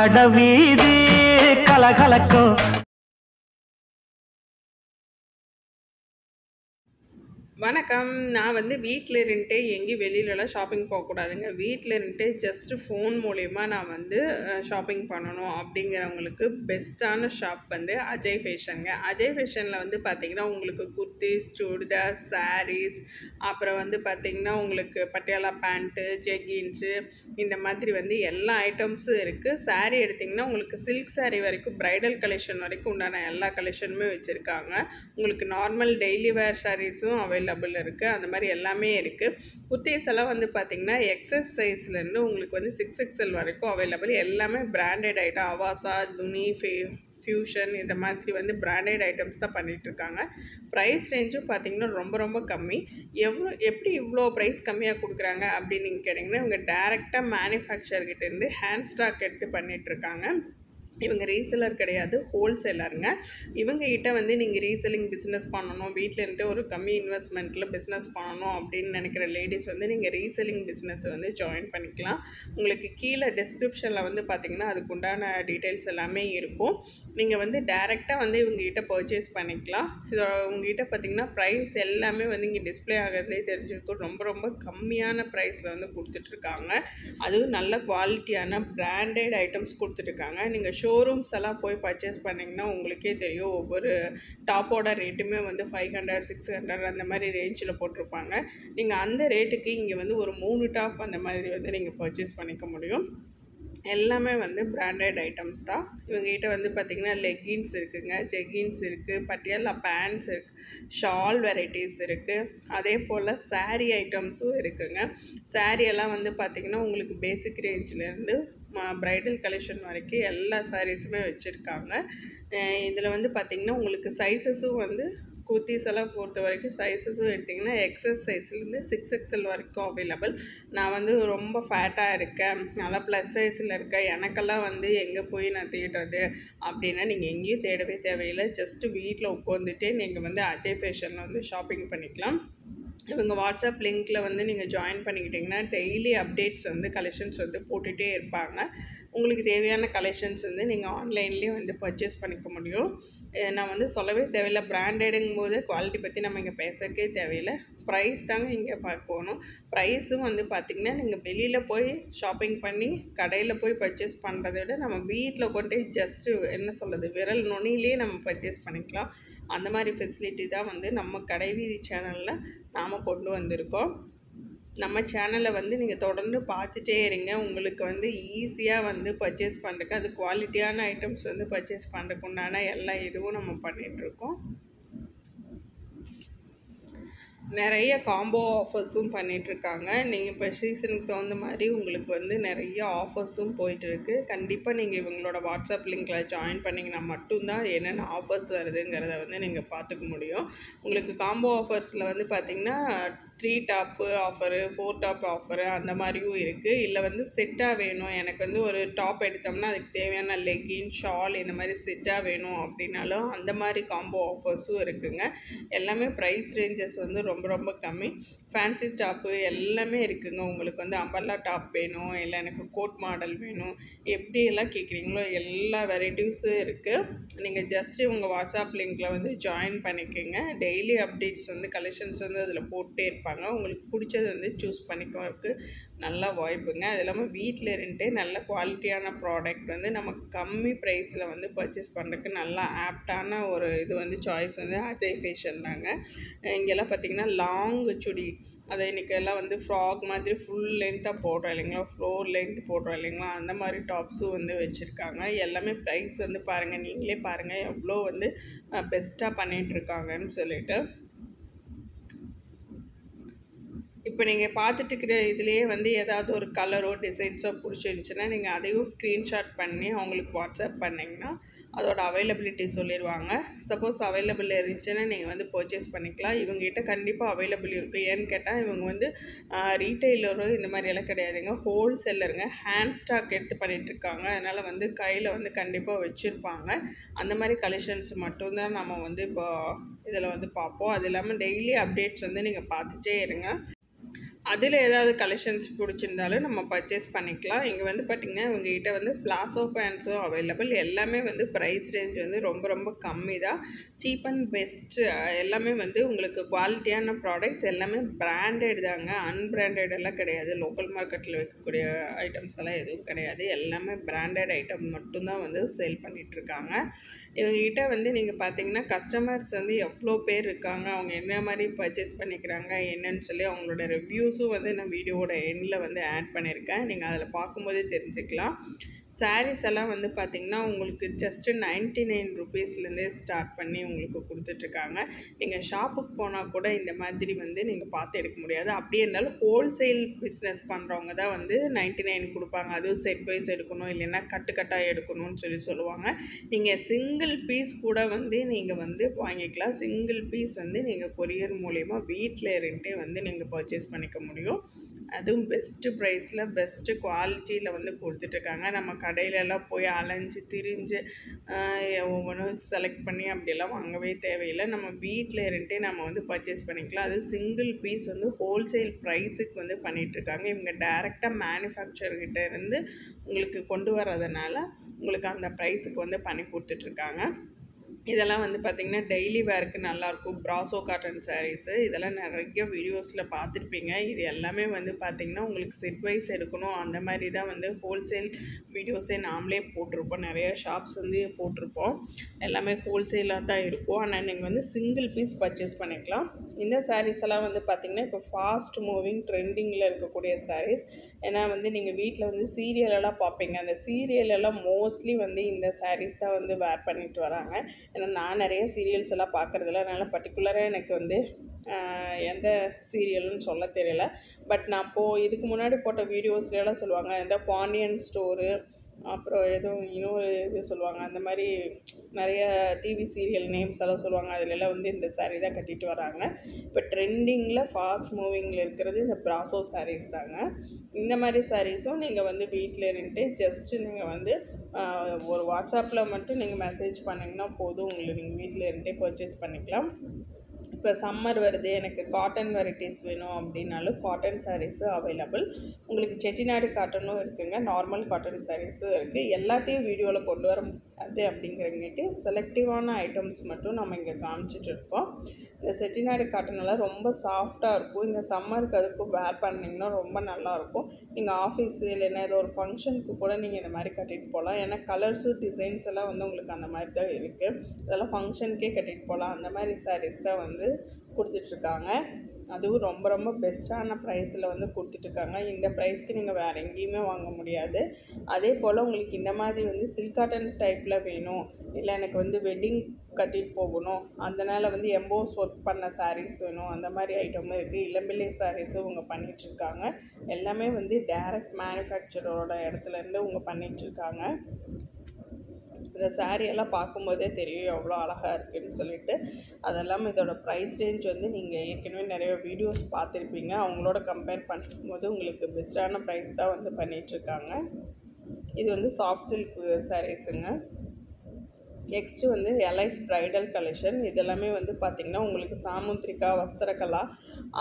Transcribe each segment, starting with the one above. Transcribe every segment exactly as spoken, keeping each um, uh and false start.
अडवीदी कलकलको வணக்கம் நான் வந்து வீட்ல இருந்தே எங்க வெளியில ஷாப்பிங் போக கூடாதுங்க வீட்ல இருந்தே ஜஸ்ட் ஃபோன் மூலமா நான் வந்து ஷாப்பிங் பண்ணனும் அப்படிங்கறவங்களுக்கு பெஸ்டான ஷாப் வந்து அஜய் ஃபேஷன்ங்க அஜய் ஃபேஷன்ல வந்து பாத்தீங்கன்னா உங்களுக்கு குர்தீஸ் சுடிதார் sarees அப்புறம் வந்து பாத்தீங்கன்னா உங்களுக்கு பட்டியாலா பேண்ட் ஜெகின்ஸ் இந்த மாதிரி வந்து எல்லா ஐட்டம்ஸ் இருக்கு saree எடுத்தீங்கன்னா உங்களுக்கு silk saree வரைக்கும் bridal collection வரைக்கும் உண்டான எல்லா கலெக்ஷனுமே வச்சிருக்காங்க உங்களுக்கு நார்மல் டெய்லி wear sareesம் அவை अवेलेबल இருக்கு அந்த மாதிரி எல்லாமே இருக்கு குட்டீஸ் எல்லாம் வந்து பாத்தீங்கன்னா எக்ஸஸ் சைஸ்ல இருந்து உங்களுக்கு வந்து six X L வரைக்கும் அவேலபிள் எல்லாமே பிராண்டட் ஐட்டம் அவாசா துனி फ्यूशन இந்த மாதிரி வந்து பிராண்டட் ஐட்டம்ஸ் தான் பண்ணிட்டு இருக்காங்க பிரைஸ் ரேஞ்சும் பாத்தீங்கன்னா ரொம்ப ரொம்ப கம்மி எவ்ளோ எப்படி இவ்ளோ பிரைஸ் கம்மியா குடுக்குறாங்க அப்படி நீங்க கேட்டிங்கன்னா இவங்க டைரக்ட்டா manufacturer கிட்ட இருந்து ஹேண்ட் ஸ்டாக் எடுத்து பண்ணிட்டு இருக்காங்க इवेंगे रीसेलर कड़ियादु होलसेलरंगा इवेंगे इट्टा वंदु नींगे रीसेलिंग बिजनेस पण्णनुम वीट्ल इरुंदे ओरु कम्मी इन्वेस्टमेंटल बिजनेस पण्णनुम अप्पडिनु नेनैक्किற लेडीस वंदु नींगे रीसेलिंग बिजनेस वंदु जॉइन पण्णिक्कलाम उंगलुक्कु कीला डिस्क्रिप्शनला वंदु पात्तींगना अदुक्कु उண்டான டீடைல்ஸ் எல்லாமே இருக்கும் நீங்க வந்து டைரக்ட்டா வந்து இவங்க கிட்ட பர்சேஸ் பண்ணிக்கலாம் இவங்க கிட்ட பாத்தீங்கன்னா பிரைஸ் எல்லாமே வந்து இங்க டிஸ்ப்ளே ஆகறதுலயே தெரிஞ்சிருக்கும் ரொம்ப ரொம்ப கம்மியான பிரைஸ்ல வந்து கொடுத்துட்டு இருக்காங்க அதுவும் நல்ல குவாலிட்டியான பிராண்டட் ஐட்டம்ஸ் கொடுத்துட்டு இருக்காங்க நீங்க शोरूम्स எல்லாம் போய் பர்சேஸ் பண்ணீங்கன்னா உங்களுக்கே தெரியும் ஒவ்வொரு டாப்போட ரேட்டுமே வந்து five hundred six hundred அந்த மாதிரி ரேஞ்சில போட்டுருப்பாங்க நீங்க அந்த ரேட்டுக்கு இங்க வந்து ஒரு மூணு டாப் அந்த மாதிரி வந்து நீங்க பர்சேஸ் பண்ணிக்க முடியும் எல்லாமே வந்து பிராண்டட் ஐட்டம்ஸ் தான் இவங்க கிட்ட வந்து பாத்தீங்கன்னா லெகின்ஸ் இருக்குங்க ஜெகின்ஸ் இருக்கு பட்டியாலா பேண்ட்ஸ் இருக்கு ஷால் வெரைட்டிஸ் இருக்கு அதே போல saree ஐட்டம்ஸும் இருக்குங்க saree எல்லாம் வந்து பாத்தீங்கன்னா உங்களுக்கு பேசிக் ரேஞ்சில இருந்து ब्राइडल कलेक्शन வரைக்கும் எல்லா சாரீஸ்மே வச்சிருக்காங்க இதுல வந்து பாத்தீங்கன்னா உங்களுக்கு சைஸஸும் வந்து कुर्तीस பொறுத்த வரைக்கும் சைஸஸ் எடுத்தீங்கன்னா எக்ஸஸ் சைஸ்ல இருந்து six X L வரைக்கும் அவேலபிள் நான் வந்து ரொம்ப ஃபேட்டா இருக்கேன் நல்ல ப்ளஸ் சைஸ்ல இருக்கேன் எனக்கெல்லாம் வந்து எங்க போய் நான் தேடுறது அப்படினா நீங்க எங்கேயும் தேடவே தேவையில்லை ஜஸ்ட் வீட்ல உட்கார்ந்துட்டே நீங்க வந்து அஜய் ஃபேஷன்ல வந்து ஷாப்பிங் பண்ணிக்கலாம் இவங்க வாட்ஸ்அப் லிங்க்ல வந்து நீங்க ஜாயின் பண்ணிக்கிட்டீங்கன்னா டெய்லி அப்டேட்ஸ் வந்து கலெக்ஷன்ஸ் வந்து போட்டுட்டே இருப்பாங்க உங்களுக்கு தேவையான கலெக்ஷன்ஸ் வந்து நீங்க ஆன்லைன்லயே வந்து பர்சேஸ் பண்ணிக்க முடியும் நான் வந்து சொல்லவே தேவையில்லை பிராண்டட்ங்கும்போது குவாலிட்டி பத்தி நம்ம இங்க பேசக்கே தேவையில்லை பிரைஸ் தாங்க இங்க பார்க்கணும் பிரைஸும் வந்து பாத்தீங்கன்னா நீங்க வெளியில போய் ஷாப்பிங் பண்ணி கடையில போய் பர்சேஸ் பண்றதை விட நம்ம வீட்ல கொண்டே ஜஸ்ட் என்ன சொல்றது விரல் நுனியிலேயே நம்ம பர்சேஸ் பண்ணிக்கலாம் அந்த மாதிரி ஃபெசிலிட்டி தான் வந்து நம்ம கடைவீதி சேனல்ல நாம கொண்டு வந்திருக்கோம் நம்ம சேனலை வந்து நீங்க தொடர்ந்து பார்த்துட்டே இருங்க உங்களுக்கு வந்து ஈஸியா வந்து பர்சேஸ் பண்றதுக்கு அது குவாலிட்டியான ஐட்டம்ஸ் வந்து பர்சேஸ் பண்றதுக்கு உண்டான எல்லா இதுவும் நம்ம பண்ணிட்டு இருக்கோம் நிறைய காம்போ ஆஃபர்ஸும் பண்ணிட்டு இருக்காங்க நீங்க இப்ப சீசனுக்கு தகுந்த மாதிரி உங்களுக்கு வந்து நிறைய ஆஃபர்ஸும் போயிட்டு இருக்கு கண்டிப்பா நீங்க இவங்களோட வாட்ஸ்அப் லிங்க்ல ஜாயின் பண்ணீங்கன்னா மட்டும் தான் என்னென்ன ஆஃபர்ஸ் வருதுங்கறதை வந்து நீங்க பாத்துக்க முடியும் உங்களுக்கு காம்போ ஆஃபர்ஸ்ல வந்து பாத்தீங்கன்னா three top offer four top offer அந்த மாதிரியும் இருக்கு இல்ல வந்து செட்டா வேணும் எனக்கு வந்து ஒரு டாப் எடுத்தோம்னா அதுக்கு தேவையான லெகின் ஷால் இந்த மாதிரி செட்டா வேணும் அப்படினால அந்த மாதிரி காம்போ ஆஃபர்ஸும் இருக்குங்க எல்லாமே பிரைஸ் ரேஞ்சஸ் வந்து ரொம்ப ரொம்ப கம்மி ஃபேன்சி டாப் எல்லாமே இருக்குங்க உங்களுக்கு வந்து அம்பர்லா டாப் வேணும் இல்ல எனக்கு கோட் மாடல் வேணும் எப்படி எல்லாம் கேக்குறீங்களோ எல்லா வெரைட்டிஸும் இருக்கு நீங்க ஜஸ்ட் உங்க வாட்ஸ்அப் லிங்க்ல வந்து ஜாயின் பண்ணிக்கங்க டெய்லி அப்டேட்ஸ் வந்து கலெக்ஷன்ஸ் வந்து அதுல போட்டு உங்களுக்கு பிடிச்சது வந்து चूஸ் பண்ணிக்கறதுக்கு நல்ல வாய்ப்புங்க அதெல்லாம் வீட்ல இருந்தே நல்ல குவாலிட்டியான ப்ராடக்ட் வந்து நமக்கு கம்மி பிரைஸ்ல வந்து பர்சேஸ் பண்றதுக்கு நல்ல ஆப்டான ஒரு இது வந்து சாய்ஸ் வந்து அஜய் ஃபேஷன் தாங்க இங்க எல்லாம் பாத்தீங்கன்னா லாங் சுடி அதே இன்னைக்கு எல்லாம் வந்து ஃப்ராக் மாதிரி ফুল லெந்தா போடுறீங்களா ஃப்ளோர் லெந்த் போடுறீங்களா அந்த மாதிரி டாப்ஸ் வந்து வெச்சிருக்காங்க எல்லாமே பிரைஸ் வந்து பாருங்க நீங்களே பாருங்க எவ்ளோ வந்து பெஸ்டா பண்ணிட்டு இருக்காங்கன்னு சொல்லிட்டு இப்போ நீங்க பார்த்துட்டு இருக்கிற இதுலயே வந்து ஏதாவது ஒரு கலரோ டிசைன்ஸோ புடிச்சிருந்துச்சுனா நீங்க அதையும் ஸ்கிரீன்ஷாட் பண்ணி உங்களுக்கு வாட்ஸ்அப் பண்ணீங்கன்னா அதோட அவேலபிலிட்டி சொல்லிடுவாங்க சப்போஸ் அவேலபிள் இருந்துச்சுன்னா நீங்க வந்து பர்சேஸ் பண்ணிக்கலாம் இவங்க கிட்ட கண்டிப்பா அவேலபிள் இருக்கு ஏன்னு கேட்டா இவங்க வந்து ரீட்டெய்லரோ இந்த மாதிரி எல்லாம் கிடையாதுங்க ஹோல்சேலருங்க ஹேண்ட் ஸ்டாக் எடுத்து பண்ணிட்டு இருக்காங்க அதனால வந்து கையில வந்து கண்டிப்பா வச்சிருப்பாங்க அந்த மாதிரி கலெக்ஷன்ஸ் மட்டும் தான் நாம வந்து இப்போ இதெல்லாம் வந்து பாப்போம் அதெல்லாம் டெய்லி அப்டேட்ஸ் வந்து நீங்க பார்த்துட்டே இருங்க அதில் ஏதாவது கலெக்ஷன்ஸ் பிடிச்சிருந்தாலும் நம்ம பர்ச்சேஸ் பண்ணிக்கலாம். இங்கே வந்து பார்த்திங்கன்னா இவங்ககிட்ட வந்து பிளாசோ பேண்ட்ஸும் அவைலபிள். எல்லாமே வந்து ப்ரைஸ் ரேஞ்ச் வந்து ரொம்ப ரொம்ப கம்மி தான். சீப் அண்ட் பெஸ்ட்டு எல்லாமே வந்து உங்களுக்கு குவாலிட்டியான ப்ராடக்ட்ஸ் எல்லாமே பிராண்டட் தாங்க. அன்பிராண்டட் எல்லாம் கிடையாது. லோக்கல் மார்க்கெட்டில் வைக்கக்கூடிய ஐட்டம்ஸ் எல்லாம் எதுவும் கிடையாது. எல்லாமே பிராண்டட் ஐட்டம் மட்டும்தான் வந்து சேல் பண்ணிகிட்ருக்காங்க. இவங்ககிட்ட வந்து நீங்கள் பார்த்திங்கன்னா கஸ்டமர்ஸ் வந்து எவ்வளோ பேர் இருக்காங்க, அவங்க என்ன மாதிரி பர்ச்சேஸ் பண்ணிக்கிறாங்க என்னன்னு சொல்லி அவங்களோட ரிவ்யூஸ் ஸோ வந்து நான் வீடியோவோட எண்டில் வந்து ஆட் பண்ணியிருக்கேன். நீங்கள் அதில் பார்க்கும்போதே தெரிஞ்சுக்கலாம். சாரீஸ் எல்லாம் வந்து பார்த்திங்கன்னா உங்களுக்கு ஜஸ்ட்டு நைன்ட்டி நைன் ருபீஸ்லேருந்தே ஸ்டார்ட் பண்ணி உங்களுக்கு கொடுத்துட்ருக்காங்க. நீங்கள் ஷாப்புக்கு போனால் கூட இந்த மாதிரி வந்து நீங்கள் பார்த்து எடுக்க முடியாது. அப்படியே இருந்தாலும் ஹோல்சேல் பிஸ்னஸ் பண்ணுறவங்க தான் வந்து நைன்ட்டி நைன் கொடுப்பாங்க. அதுவும் செட் வைஸ் எடுக்கணும், இல்லைன்னா கட்டுக்கட்டாக எடுக்கணும்னு சொல்லி சொல்லுவாங்க. நீங்கள் சிங்கிள் பீஸ் கூட வந்து நீங்கள் வந்து வாங்கிக்கலாம். சிங்கிள் பீஸ் வந்து நீங்கள் கொரியர் மூலயமா வீட்டில் இருந்துகிட்டே வந்து நீங்கள் பர்ச்சேஸ் பண்ணிக்க முடியும். அதுவும் பெஸ்ட்டு ப்ரைஸில் பெஸ்ட்டு குவாலிட்டியில் வந்து கொடுத்துட்ருக்காங்க. நம்ம கடையிலெல்லாம் போய் அலைஞ்சு திரிஞ்சு ஒவ்வொன்றும் செலக்ட் பண்ணி அப்படியெல்லாம் வாங்கவே தேவையில்லை. நம்ம வீட்டில் இருந்துகிட்டே நம்ம வந்து பர்ச்சேஸ் பண்ணிக்கலாம். அது சிங்கிள் பீஸ் வந்து ஹோல்சேல் ப்ரைஸுக்கு வந்து பண்ணிகிட்ருக்காங்க. இவங்க டைரெக்டாக மேனுஃபேக்சர்கிட்ட இருந்து உங்களுக்கு கொண்டு வர்றதுனால உங்களுக்கு அந்த ப்ரைஸுக்கு வந்து பண்ணி கொடுத்துட்ருக்காங்க. இதெல்லாம் வந்து பார்த்திங்கன்னா டெய்லி வேருக்கு நல்லாயிருக்கும். பிராசோ காட்டன் சாரீஸு இதெல்லாம் நிறைய வீடியோஸில் பார்த்துருப்பீங்க. இது எல்லாமே வந்து பார்த்திங்கன்னா உங்களுக்கு செட் வைஸ் எடுக்கணும் அந்த மாதிரி தான் வந்து ஹோல்சேல் வீடியோஸே நாமளே போட்டிருப்போம். நிறைய ஷாப்ஸ் வந்து போட்டிருப்போம். எல்லாமே ஹோல்சேலாக தான் இருக்கும். ஆனால் நீங்கள் வந்து சிங்கிள் பீஸ் பர்ச்சேஸ் பண்ணிக்கலாம். இந்த சாரீஸ் எல்லாம் வந்து பார்த்திங்கன்னா இப்போ ஃபாஸ்ட் மூவிங் ட்ரெண்டிங்கில் இருக்கக்கூடிய சாரீஸ். ஏன்னா வந்து நீங்கள் வீட்டில் வந்து சீரியலெல்லாம் பார்ப்பீங்க. அந்த சீரியலெல்லாம் மோஸ்ட்லி வந்து இந்த சாரீஸ் தான் வந்து வேர் பண்ணிட்டு வராங்க. ஏன்னா நான் நிறைய சீரியல்ஸ் எல்லாம் பார்க்குறதில்ல. அதனால் பர்டிகுலராக எனக்கு வந்து எந்த சீரியல்னு சொல்ல தெரியல. பட் நான் இப்போது இதுக்கு முன்னாடி போட்ட வீடியோஸ்லாம் சொல்லுவாங்க இந்த பாண்டியன் ஸ்டோரு, அப்புறம் எதுவும் இன்னொரு இது சொல்லுவாங்க. அந்த மாதிரி நிறைய டிவி சீரியல் நேம்ஸ் எல்லாம் சொல்லுவாங்க. அதிலெல்லாம் வந்து இந்த சாரீ தான் கட்டிட்டு வராங்க. இப்போ ட்ரெண்டிங்கில் ஃபாஸ்ட் மூவிங்கில் இருக்கிறது இந்த பிராசோ சாரீஸ் தாங்க. இந்த மாதிரி சாரீஸும் நீங்கள் வந்து வீட்டில் இருந்துட்டு ஜஸ்ட்டு நீங்கள் வந்து ஒரு வாட்ஸ்அப்பில் மட்டும் நீங்கள் மெசேஜ் பண்ணிங்கன்னா போதும், உங்களுக்கு நீங்கள் வீட்டில் இருந்துகிட்டே பர்ச்சேஸ் பண்ணிக்கலாம். இப்போ சம்மர் வருது, எனக்கு காட்டன் வெரைட்டிஸ் வேணும் அப்படின்னாலும் காட்டன் சாரீஸும் அவைலபிள். உங்களுக்கு செட்டிநாடு காட்டனும் இருக்குங்க, நார்மல் காட்டன் சாரீஸும் இருக்குது. எல்லாத்தையும் வீடியோவில் கொண்டு வர முடியாது அப்படிங்கிறங்கிட்டு செலக்டிவான ஐட்டம்ஸ் மட்டும் நம்ம இங்கே காமிச்சிட்ருக்கோம். இந்த செட்டிநாடு காட்டனெல்லாம் ரொம்ப சாஃப்டாக இருக்கும். இந்த சம்மருக்கு அதுக்கும் வேர் பண்ணிங்கன்னா ரொம்ப நல்லாயிருக்கும். நீங்கள் ஆஃபீஸு இல்லைன்னா ஏதோ ஒரு ஃபங்க்ஷனுக்கு கூட நீங்கள் இந்த மாதிரி கட்டிகிட்டு போகலாம். ஏன்னா கலர்ஸும் டிசைன்ஸ் எல்லாம் வந்து உங்களுக்கு அந்த மாதிரி தான் இருக்குது. அதெல்லாம் ஃபங்க்ஷனுக்கே கட்டிகிட்டு போகலாம். அந்த மாதிரி சாரீஸ் தான் வந்து கொடுத்துட்ருக்காங்க. அதுவும் ரொம்ப ரொம்ப பெஸ்ட்டான ப்ரைஸில் வந்து கொடுத்துட்ருக்காங்க. இந்த ப்ரைஸ்க்கு நீங்கள் வேறு எங்கேயுமே வாங்க முடியாது. அதே போல் உங்களுக்கு இந்த மாதிரி வந்து சில்க் காட்டன் டைப்பில் வேணும், இல்லை எனக்கு வந்து வெட்டிங் கட்டிட்டு போகணும், அதனால் வந்து எம்போஸ் ஒர்க் பண்ண சாரீஸ் வேணும், அந்த மாதிரி ஐட்டமும் இருக்குது. இளம்பிள்ளை சாரீஸும் இவங்க பண்ணிகிட்ருக்காங்க. எல்லாமே வந்து டைரக்ட் மேனுஃபேக்சரோட இடத்துலேருந்து இவங்க பண்ணிகிட்ருக்காங்க. இந்த சாரியெல்லாம் பார்க்கும்போதே தெரியும் எவ்வளோ அழகாக இருக்குதுன்னு சொல்லிட்டு. அதெல்லாம் இதோட ப்ரைஸ் ரேஞ்ச் வந்து நீங்கள் ஏற்கனவே நிறைய வீடியோஸ் பார்த்துருப்பீங்க. அவங்களோட கம்பேர் பண்ணும்போது உங்களுக்கு பெஸ்ட்டான ப்ரைஸ் தான் வந்து பண்ணிகிட்ருக்காங்க. இது வந்து சாஃப்ட் சில்க் சாரீஸுங்க. நெக்ஸ்ட்டு வந்து எலைட் ப்ரைடல் கலெக்ஷன். இதெல்லாமே வந்து பார்த்திங்கன்னா உங்களுக்கு சாமுத்திரிக்கா, வஸ்திரகலா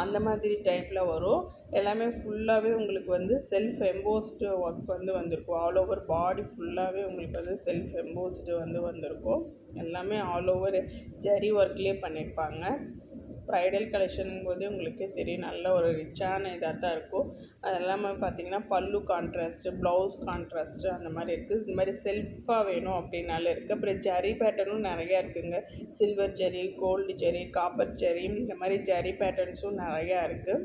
அந்த மாதிரி டைப்பில் வரும். எல்லாமே ஃபுல்லாகவே உங்களுக்கு வந்து செல்ஃப் எம்போஸ்டு ஒர்க் வந்து வந்திருக்கும். ஆல் ஓவர் பாடி ஃபுல்லாகவே உங்களுக்கு வந்து செல்ஃப் எம்போஸ்டு வந்து வந்திருக்கும். எல்லாமே ஆல் ஓவர் ஜரி ஒர்க்லேயே பண்ணியிருப்பாங்க. ப்ரைடல் கலெக்ஷனுங்கும் போது உங்களுக்கே தெரியும் நல்ல ஒரு ரிச்சான இதாக தான் இருக்கும். அது இல்லாமல் பார்த்திங்கன்னா பல்லு கான்ட்ராஸ்ட்டு, ப்ளவுஸ் கான்ட்ராஸ்ட்டு அந்த மாதிரி இருக்குது. இது மாதிரி செல்ஃபாக வேணும் அப்படின்னால இருக்குது. அப்புறம் ஜரி பேட்டர்னும் நிறையா இருக்குதுங்க. Silver zari, gold zari, copper zari இந்த மாதிரி ஜரி பேட்டர்ன்ஸும் நிறையா இருக்குது.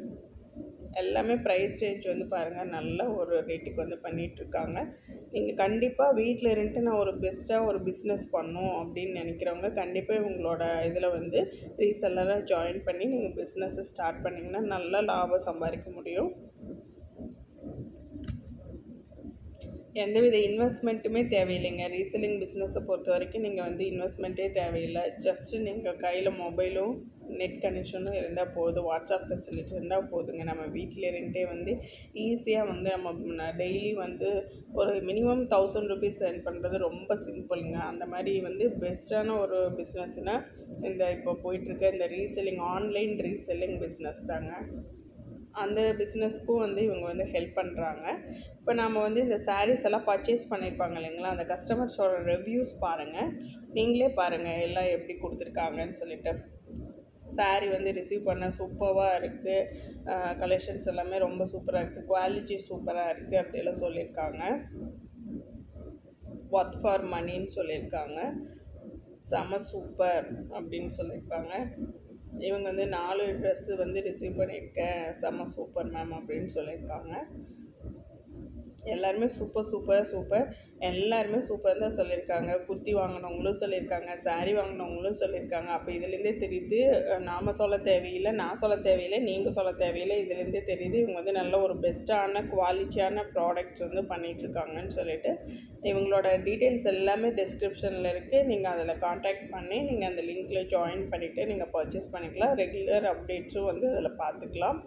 எல்லாமே ப்ரைஸ் ரேஞ்ச் வந்து பாருங்கள் நல்ல ஒரு ரேட்டுக்கு வந்து பண்ணிகிட்ருக்காங்க. நீங்கள் கண்டிப்பாக வீட்டில் இருந்துட்டு நான் ஒரு பெஸ்ட்டாக ஒரு பிஸ்னஸ் பண்ணணும் அப்படின்னு நினைக்கிறவங்க கண்டிப்பாக உங்களோட இதில் வந்து ரீசெல்லராக ஜாயின் பண்ணி நீங்கள் பிஸ்னஸை ஸ்டார்ட் பண்ணிங்கன்னா நல்லா லாபம் சம்பாதிக்க முடியும். எந்தவித இன்வெஸ்ட்மெண்ட்டுமே தேவையில்லைங்க. ரீசெல்லிங் பிஸ்னஸை பொறுத்த வரைக்கும் நீங்கள் வந்து இன்வெஸ்ட்மெண்ட்டே தேவையில்லை. ஜஸ்ட்டு நீங்கள் கையில் மொபைலும் நெட் கனெக்ஷனும் இருந்தால் போதும், வாட்ஸ்அப் ஃபெசிலிட்டி இருந்தால் போதுங்க. நம்ம வீட்டில் இருந்துகிட்டே வந்து ஈஸியாக வந்து நம்ம டெய்லி வந்து ஒரு மினிமம் தௌசண்ட் ருபீஸ் ஏர்ன் பண்ணுறது ரொம்ப சிம்பிளுங்க. அந்த மாதிரி வந்து பெஸ்ட்டான ஒரு பிஸ்னஸ்னால் இந்த இப்போ போயிட்டுருக்க இந்த ரீசெல்லிங், ஆன்லைன் ரீசெல்லிங் பிஸ்னஸ் தாங்க. அந்த பிஸ்னஸ்க்கும் வந்து இவங்க வந்து ஹெல்ப் பண்ணுறாங்க. இப்போ நம்ம வந்து இந்த சாரீஸ் எல்லாம் பர்ச்சேஸ் பண்ணியிருப்பாங்க இல்லைங்களா, அந்த கஸ்டமர்ஸோட ரிவ்யூஸ் பாருங்கள், நீங்களே பாருங்கள் எல்லாம் எப்படி கொடுத்துருக்காங்கன்னு சொல்லிட்டு. சாரீ வந்து ரிசீவ் பண்ண சூப்பராக இருக்குது, கலெக்ஷன்ஸ் எல்லாமே ரொம்ப சூப்பராக இருக்குது, குவாலிட்டி சூப்பராக இருக்குது அப்படிலாம் சொல்லியிருக்காங்க. ஒர்த் ஃபார் மணின்னு சொல்லியிருக்காங்க, செம சூப்பர் அப்படின்னு சொல்லியிருக்காங்க. இவங்க வந்து நாலு ட்ரெஸ்ஸு வந்து ரிசீவ் பண்ணியிருக்கேன், செம சூப்பர் மேம் அப்படின்னு சொல்லியிருக்காங்க. எல்லாருமே சூப்பர் சூப்பர் சூப்பர் எல்லாருமே சூப்பர் தான் சொல்லியிருக்காங்க. குர்த்தி வாங்கினவங்களும் சொல்லியிருக்காங்க, சாரீ வாங்கினவங்களும் சொல்லியிருக்காங்க. அப்போ இதுலேருந்தே தெரியுது, நாம் சொல்ல தேவையில்லை, நான் சொல்ல தேவையில்லை, நீங்கள் சொல்ல தேவையில்லை, இதுலேருந்தே தெரியுது இவங்க வந்து நல்ல ஒரு பெஸ்ட்டான குவாலிட்டியான ப்ராடக்ட்ஸ் வந்து பண்ணிகிட்ருக்காங்கன்னு சொல்லிட்டு. இவங்களோட டீட்டெயில்ஸ் எல்லாமே டிஸ்கிரிப்ஷனில் இருக்குது, நீங்கள் அதில் காண்டாக்ட் பண்ணி நீங்கள் அந்த லிங்க்கில் ஜாயின் பண்ணிவிட்டு நீங்கள் பர்ச்சேஸ் பண்ணிக்கலாம். ரெகுலர் அப்டேட்ஸும் வந்து அதில் பார்த்துக்கலாம்.